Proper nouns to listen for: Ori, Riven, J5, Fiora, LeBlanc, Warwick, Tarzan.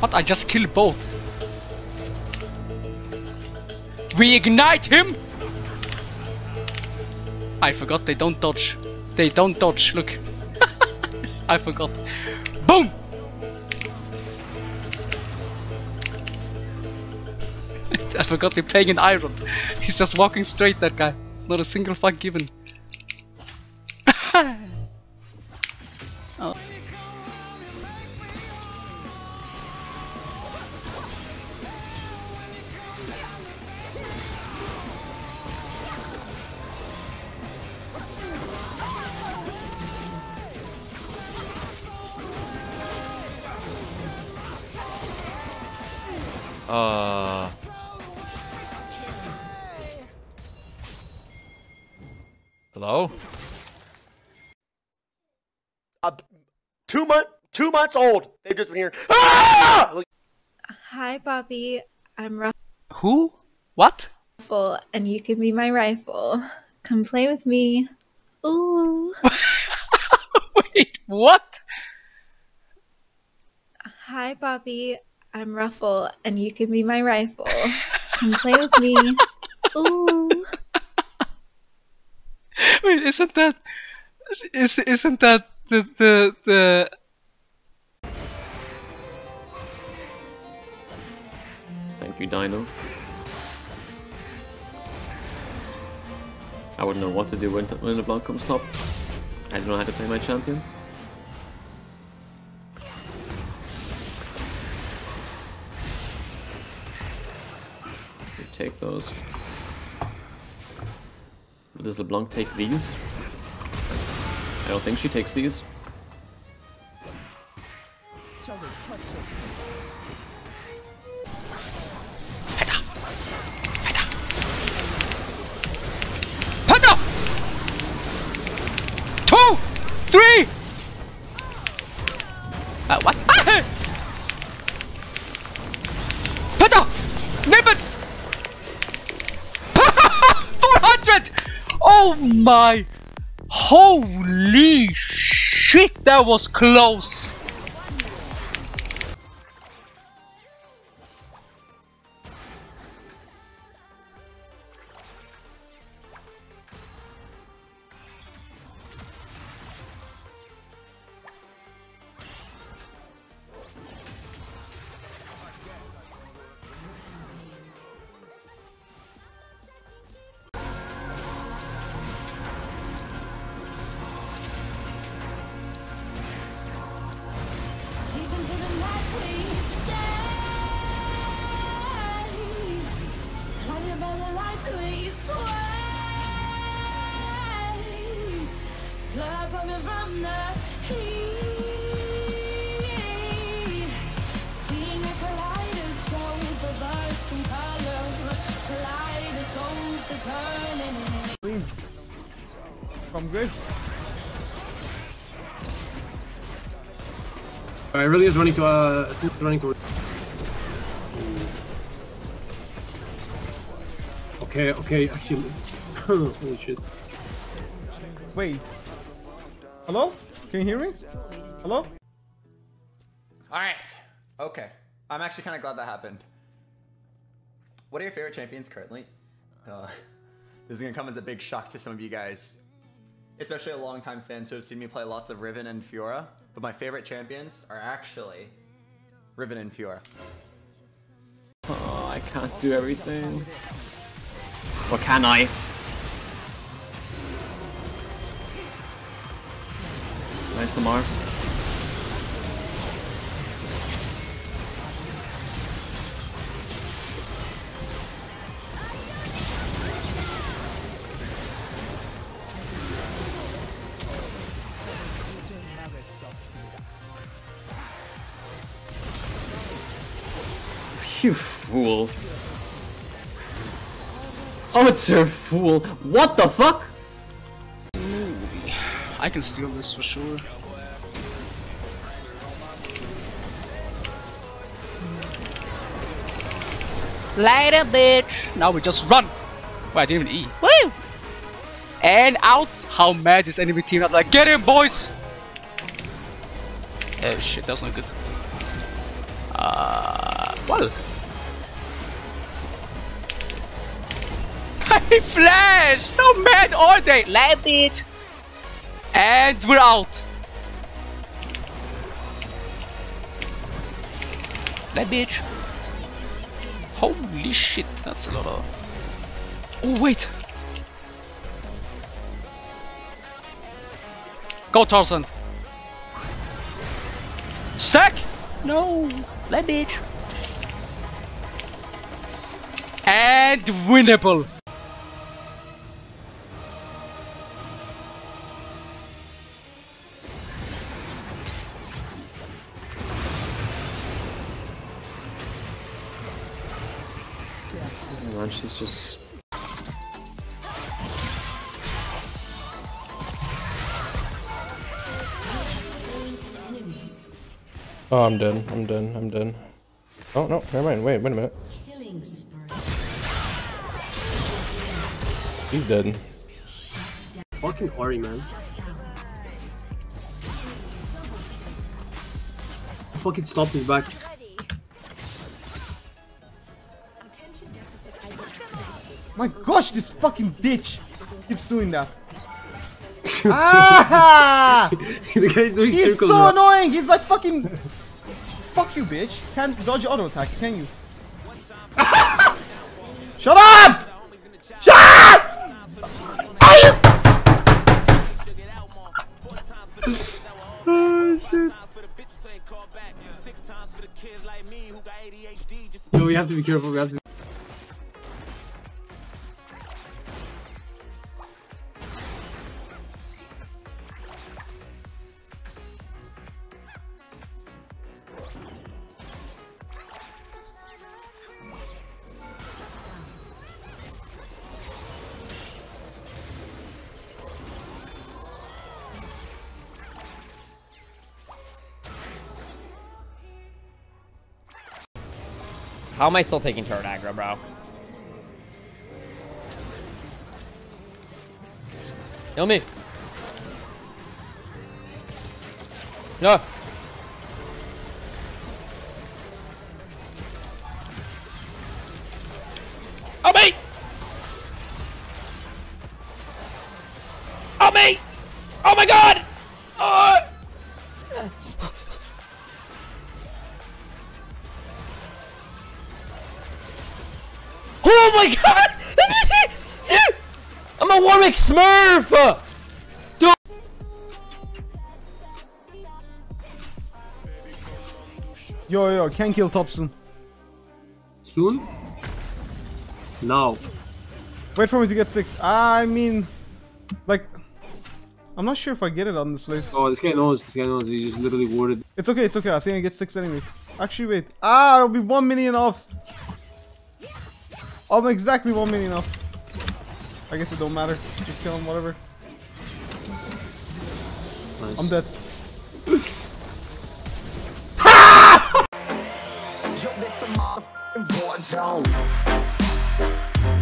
What? I just killed both. We ignite him! I forgot they don't dodge. They don't dodge, look. I forgot. Boom! I forgot we're playing in iron. He's just walking straight, that guy. Not a single fuck given. Oh. Hello? 2 months old. They've just been here. Ah! Hi, Bobby. I'm Ruffle. Who? What? Ruffle, and you can be my rifle. Come play with me. Ooh. Wait, what? Hi, Bobby. I'm Ruffle, and you can be my rifle. Come play with me. Ooh. Wait, isn't that the Thank you, Dino. I wouldn't know what to do when LeBlanc comes top. I don't know how to play my champion. Take those. Does LeBlanc take these? I don't think she takes these. Peta! 2! 3! What? Peta! Nibbits! 400! Oh my! Holy shit, that was close! From grapes. Alright, really is running to Okay, actually. Holy shit. Wait. Hello? Can you hear me? Hello? Alright. Okay. I'm actually kind of glad that happened. What are your favorite champions currently? This is going to come as a big shock to some of you guys. Especially long-time fans who have seen me play lots of Riven and Fiora. But my favorite champions are actually Riven and Fiora. Oh, I can't do everything. Or can I? Nice Amar. You fool. Oh, it's your fool. What the fuck? I can steal this for sure. Later, bitch. Now we just run. Wait, I didn't even eat. Woo! And out. How mad is enemy team? Not like, get in, boys. Oh shit, that's not good. Well. I flashed! How mad are they? Land it! And we're out. That bitch. Holy shit, that's a lot of... Oh, wait. Go, Tarzan. Stack? No. That bitch. And winnable. And she's just... Oh, I'm done. I'm done. I'm done. Oh, no. Never mind. Wait a minute. He's dead. Fucking Ori, man. Fucking stop his back. My gosh, this fucking bitch keeps doing that. Ah! The guy's doing He's circles, so bro. Annoying. He's like fucking. Fuck you, bitch. Can't dodge auto attacks, can you? Shut up! Shut up! Are you? Oh shit! No, we have to be careful. We have to. How am I still taking turret aggro, bro? Kill me. No. Oh, mate. Oh, mate. Oh, my God. Oh my God! Dude! I'm a Warwick Smurf! Dude. Yo, can kill Thompson. Soon? Now. Wait for me to get 6. I mean, like, I'm not sure if I get it on this wave. Oh, this guy knows. He just literally warded. It's okay. I think I get 6 anyways. Actually, wait. I'll be 1 million off. I'm exactly 1 million off. I guess it don't matter. Just kill him, whatever. Nice. I'm dead. Ah!